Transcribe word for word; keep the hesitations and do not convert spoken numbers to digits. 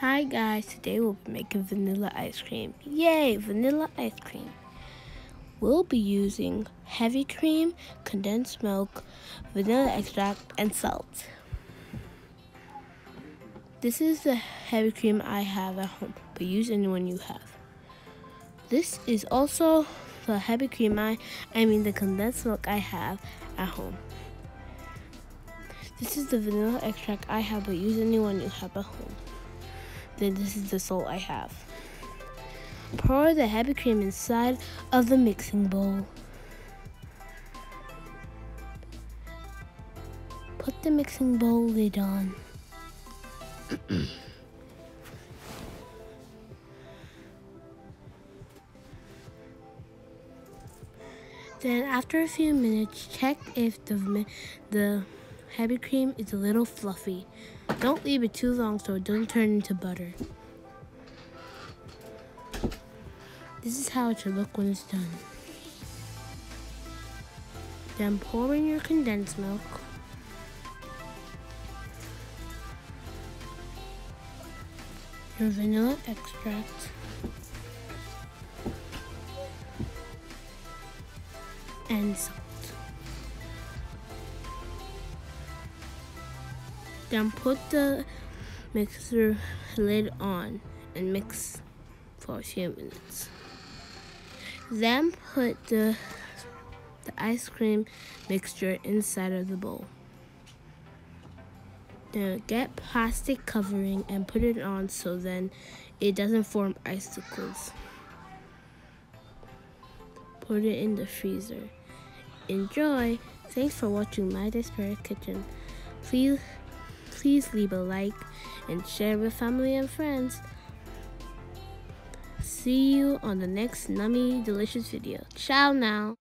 Hi guys, today we'll be making vanilla ice cream. Yay, vanilla ice cream. We'll be using heavy cream, condensed milk, vanilla extract, and salt. This is the heavy cream I have at home, but use any one you have. This is also the heavy cream I, I mean the condensed milk I have at home. This is the vanilla extract I have, but use any one you have at home. Then this is the salt I have. Pour the heavy cream inside of the mixing bowl. Put the mixing bowl lid on. Then after a few minutes, check if the, the heavy cream is a little fluffy. Don't leave it too long so it doesn't turn into butter. This is how it should look when it's done. Then pour in your condensed milk. Your vanilla extract. And salt. Then put the mixer lid on and mix for a few minutes. Then put the, the ice cream mixture inside of the bowl. Now get plastic covering and put it on so then it doesn't form icicles. Put it in the freezer. Enjoy! Thanks for watching My Diaspora Kitchen. Please Please leave a like and share with family and friends. See you on the next nummy delicious video. Ciao now.